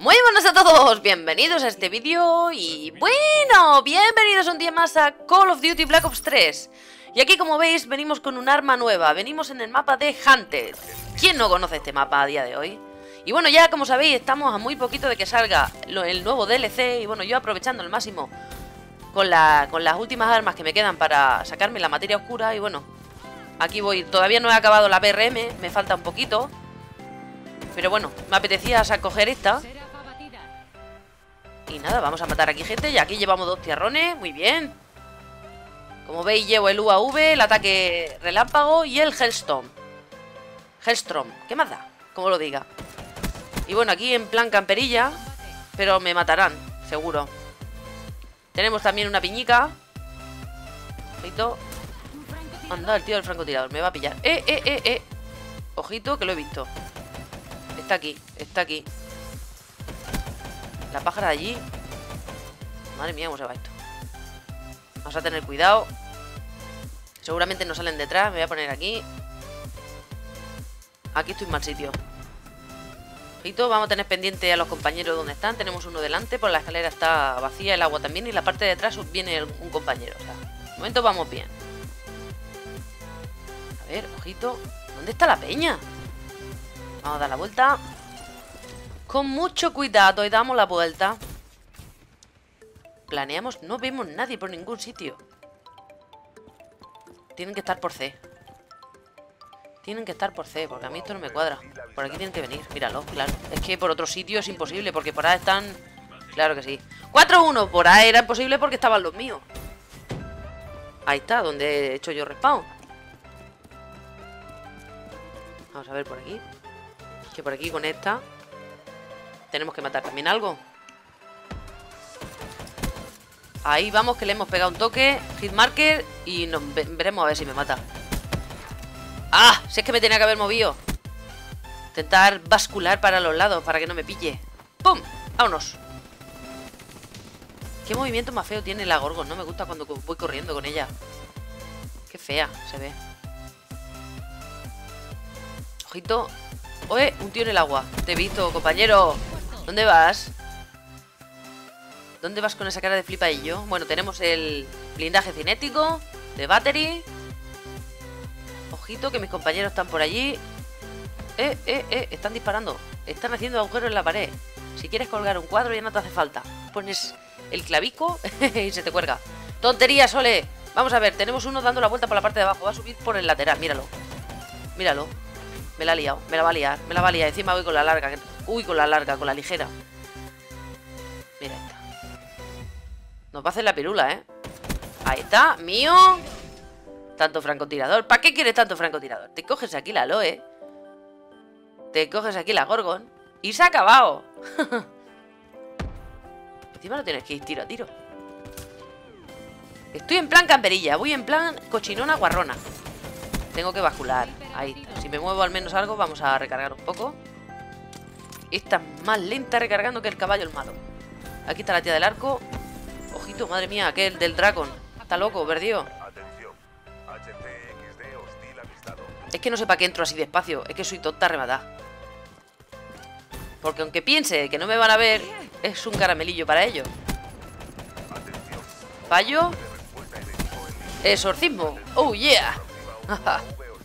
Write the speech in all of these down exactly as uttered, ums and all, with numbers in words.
Muy buenas a todos, bienvenidos a este vídeo y bueno, bienvenidos un día más a Call of Duty Black Ops tres. Y aquí, como veis, venimos con un arma nueva, venimos en el mapa de Hunter. ¿Quién no conoce este mapa a día de hoy? Y bueno, ya como sabéis, estamos a muy poquito de que salga lo, el nuevo D L C y bueno, yo aprovechando al máximo con, la, con las últimas armas que me quedan para sacarme la materia oscura y bueno, aquí voy, todavía no he acabado la B R M, me falta un poquito. Pero bueno, me apetecía coger esta. Y nada, vamos a matar aquí gente. Y aquí llevamos dos tierrones, muy bien. Como veis llevo el U A V, el ataque relámpago y el Hellstorm. Hellstorm, ¿qué más da? Como lo diga. Y bueno, aquí en plan camperilla. Pero me matarán, seguro. Tenemos también una piñica. Ojito. Anda, el tío del francotirador, me va a pillar. Eh, eh, eh, eh Ojito, que lo he visto. Está aquí, está aquí. La pájara de allí. Madre mía, cómo se va esto. Vamos a tener cuidado. Seguramente no salen detrás. Me voy a poner aquí. Aquí estoy en mal sitio. Ojito, vamos a tener pendiente a los compañeros donde están. Tenemos uno delante, por la escalera está vacía, el agua también. Y la parte de atrás viene un compañero. O sea, de momento vamos bien. A ver, ojito. ¿Dónde está la peña? Vamos a dar la vuelta. Con mucho cuidado. Y damos la vuelta. Planeamos. No vemos nadie por ningún sitio. Tienen que estar por C. Tienen que estar por C. Porque a mí esto no me cuadra. Por aquí tienen que venir. Míralo, claro. Es que por otro sitio es imposible. Porque por ahí están... Claro que sí. cuatro uno. Por ahí era imposible porque estaban los míos. Ahí está. Donde he hecho yo respawn. Vamos a ver por aquí. Que por aquí con esta tenemos que matar también algo. Ahí vamos, que le hemos pegado un toque. Hitmarker. Y nos veremos a ver si me mata. ¡Ah! Si es que me tenía que haber movido. Intentar bascular para los lados para que no me pille. ¡Pum! ¡Vámonos! ¿Qué movimiento más feo tiene la Gorgon? No me gusta cuando voy corriendo con ella. ¡Qué fea se ve! Ojito. Oye, un tío en el agua. Te he visto, compañero. ¿Dónde vas? ¿Dónde vas con esa cara de flipaillo? Bueno, tenemos el blindaje cinético de battery. Ojito, que mis compañeros están por allí. Eh, eh, eh, están disparando. Están haciendo agujeros en la pared. Si quieres colgar un cuadro ya no te hace falta. Pones el clavico y se te cuelga. ¡Tontería, Sole! Vamos a ver, tenemos uno dando la vuelta por la parte de abajo. Va a subir por el lateral, míralo. Míralo. Me la ha liado, me la va a liar, me la va a liar. Encima voy con la larga, uy, con la larga, con la ligera. Mira esta. Nos va a hacer la pirula, ¿eh? Ahí está, mío. Tanto francotirador. ¿Para qué quieres tanto francotirador? Te coges aquí la Loe. Te coges aquí la Gorgon. Y se ha acabado. Encima no tienes que ir tiro a tiro. Estoy en plan camperilla, voy en plan cochinona guarrona. Tengo que bascular. Ahí está. Si me muevo al menos algo, vamos a recargar un poco. Esta es más lenta recargando que el caballo el malo. Aquí está la tía del arco. Ojito, madre mía, aquel del dragón. Está loco, perdido. Es que no sé para qué entro así despacio. Es que soy tonta arrebatada. Porque aunque piense que no me van a ver, es un caramelillo para ellos. Fallo. Exorcismo. Oh yeah.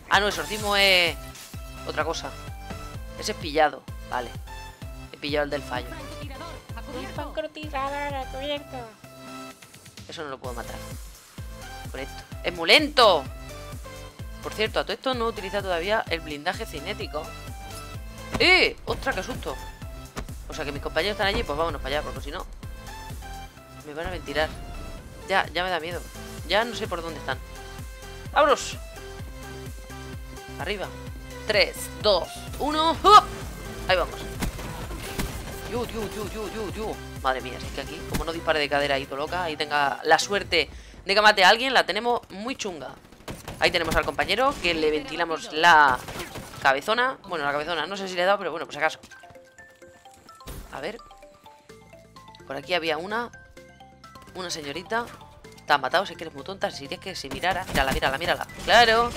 Ah, no, exorcismo es otra cosa. Ese es pillado, vale. He pillado el del fallo. Eso no lo puedo matar. Por esto. ¡Es muy lento! Por cierto, a todo esto no utiliza todavía el blindaje cinético. ¡Eh! ¡Ostras, qué susto! O sea que mis compañeros están allí, pues vámonos para allá, porque si no me van a ventilar. Ya, ya me da miedo. Ya no sé por dónde están. ¡Vámonos! Arriba. tres, dos, uno. ¡Oh! Ahí vamos. Yo, yo, yo, yo, yo, yo. Madre mía, si es que aquí, como no dispare de cadera ahí todo loca, ahí tenga la suerte de que mate a alguien, la tenemos muy chunga. Ahí tenemos al compañero, que le ventilamos la cabezona. Bueno, la cabezona, no sé si le he dado, pero bueno, por si acaso. A ver. Por aquí había una. Una señorita. Te han matado, si es que eres muy tonta. Si es que si mirara. Mírala, mírala, mírala. Claro.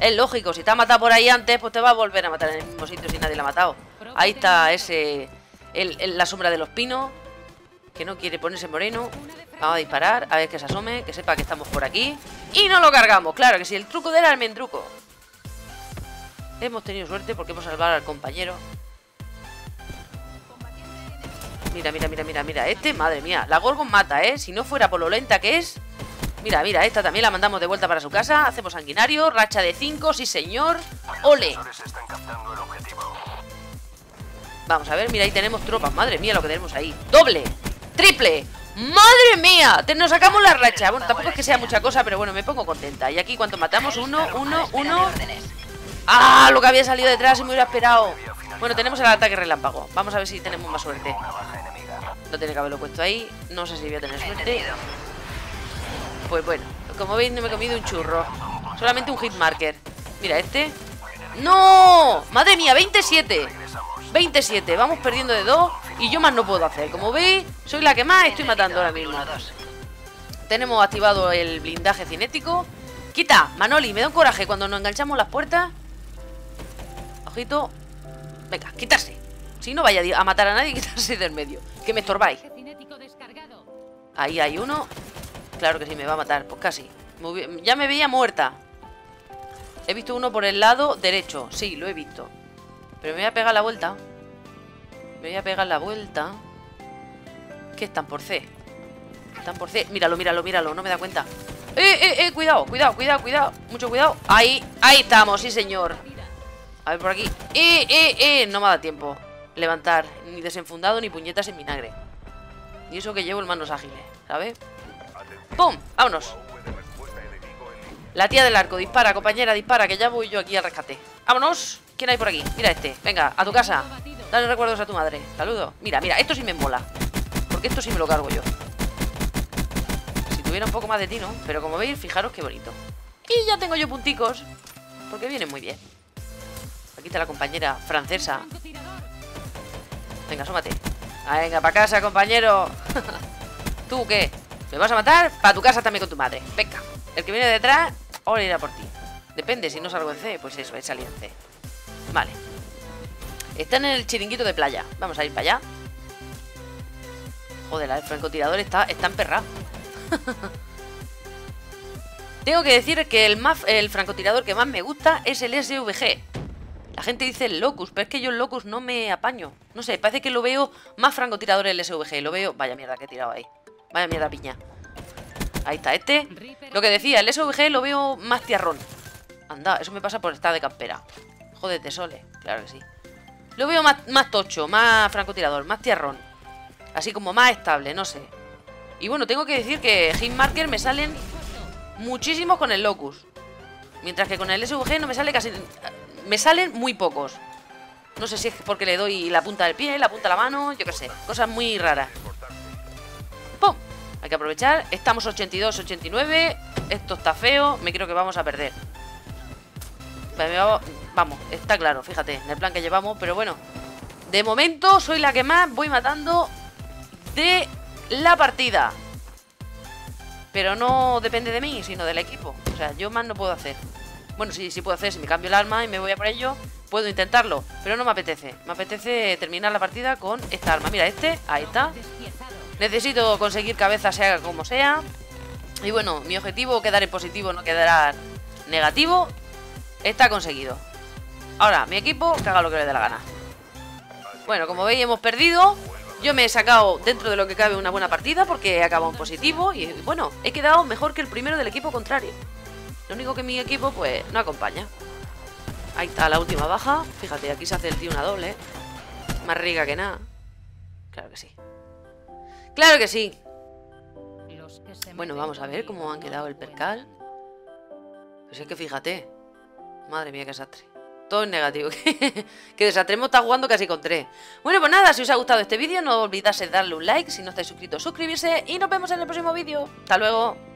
Es lógico, si te ha matado por ahí antes, pues te va a volver a matar en el mismo sitio si nadie la ha matado. Ahí está ese el, el, la sombra de los pinos, que no quiere ponerse moreno. Vamos a disparar, a ver que se asome, que sepa que estamos por aquí. Y no lo cargamos, claro que sí, el truco del almendruco. Hemos tenido suerte porque hemos salvado al compañero. Mira, mira, mira, mira, mira, este, madre mía, la Gorgon mata, ¿eh? Si no fuera por lo lenta que es. Mira, mira, esta también la mandamos de vuelta para su casa. Hacemos sanguinario, racha de cinco, sí señor. ¡Ole! Vamos a ver, mira, ahí tenemos tropas. Madre mía lo que tenemos ahí. ¡Doble! ¡Triple! ¡Madre mía! Nos sacamos la racha. Bueno, tampoco es que sea mucha cosa, pero bueno, me pongo contenta. Y aquí cuando matamos uno, uno, uno... ¡Ah! Lo que había salido detrás y me hubiera esperado. Bueno, tenemos el ataque relámpago. Vamos a ver si tenemos más suerte. No tiene que haberlo puesto ahí. No sé si voy a tener suerte. Pues bueno, como veis no me he comido un churro. Solamente un hit marker. Mira este. ¡No! ¡Madre mía! ¡veintisiete! veintisiete, vamos perdiendo de dos. Y yo más no puedo hacer, como veis. Soy la que más estoy matando ahora mismo. Tenemos activado el blindaje cinético. Quita, Manoli, me da un coraje cuando nos enganchamos las puertas. Ojito. Venga, quitarse. Si no vaya a matar a nadie, quitarse del medio, que me estorbáis. Ahí hay uno. Claro que sí, me va a matar, pues casi. Ya me veía muerta. He visto uno por el lado derecho. Sí, lo he visto. Pero me voy a pegar la vuelta. Me voy a pegar la vuelta. ¿Qué están por C? Están por C. Míralo, míralo, míralo. No me da cuenta. ¡Eh, eh, eh! Cuidado, cuidado, cuidado, cuidado. Mucho cuidado. Ahí, ahí estamos, sí, señor. A ver por aquí. ¡Eh, eh, eh! No me da tiempo levantar. Ni desenfundado, ni puñetas en vinagre. Y eso que llevo en manos ágiles, ¿sabes? ¡Pum! ¡Vámonos! La tía del arco. Dispara, compañera, dispara. Que ya voy yo aquí al rescate. ¡Vámonos! ¿Quién hay por aquí? Mira este, venga, a tu casa. Dale recuerdos a tu madre, saludo. Mira, mira, esto sí me mola, porque esto sí me lo cargo yo. Si tuviera un poco más de tino, pero como veis, fijaros qué bonito. Y ya tengo yo punticos, porque vienen muy bien. Aquí está la compañera francesa. Venga, asómate. Venga, para casa, compañero. ¿Tú qué? ¿Me vas a matar? Para tu casa también con tu madre. Venga, el que viene detrás, ahora irá por ti. Depende, si no salgo en C, pues eso, es salir en C. Vale. Están en el chiringuito de playa. Vamos a ir para allá. Joder, el francotirador está, está emperrado. Tengo que decir que el, más, el francotirador que más me gusta es el S V G. La gente dice el Locus, pero es que yo el Locus no me apaño. No sé, parece que lo veo más francotirador el S V G. Lo veo... Vaya mierda que he tirado ahí. Vaya mierda piña. Ahí está este. Lo que decía, el S V G lo veo más tiarrón. Anda, eso me pasa por estar de campera. Jódete, Sole, claro que sí. Lo veo más, más tocho, más francotirador, más tierrón. Así como más estable, no sé. Y bueno, tengo que decir que hitmarker me salen muchísimos con el Locus, mientras que con el S V G no me sale casi. Me salen muy pocos. No sé si es porque le doy la punta del pie, la punta de la mano, yo qué sé. Cosas muy raras. ¡Pum! Hay que aprovechar. Estamos ochenta y dos, ochenta y nueve. Esto está feo, me creo que vamos a perder. Me va... Vamos, está claro, fíjate, en el plan que llevamos. Pero bueno, de momento soy la que más voy matando de la partida. Pero no depende de mí, sino del equipo. O sea, yo más no puedo hacer. Bueno, sí, sí puedo hacer, si me cambio el arma y me voy a por ello, puedo intentarlo, pero no me apetece. Me apetece terminar la partida con esta arma. Mira este, ahí está. Necesito conseguir cabeza sea como sea. Y bueno, mi objetivo, quedar en positivo, no quedar negativo, está conseguido. Ahora, mi equipo, que haga lo que le dé la gana. Bueno, como veis, hemos perdido. Yo me he sacado, dentro de lo que cabe, una buena partida, porque he acabado en positivo. Y bueno, he quedado mejor que el primero del equipo contrario. Lo único que mi equipo, pues, no acompaña. Ahí está la última baja. Fíjate, aquí se hace el tío una doble. Más rica que nada. Claro que sí. ¡Claro que sí! Bueno, vamos a ver cómo han quedado el percal. Pues es que fíjate. Madre mía, qué desastre. Todo es negativo. Que desatremo está jugando casi con tres. Bueno, pues nada, si os ha gustado este vídeo, no olvidáis de darle un like. Si no estáis suscritos, suscribirse. Y nos vemos en el próximo vídeo. Hasta luego.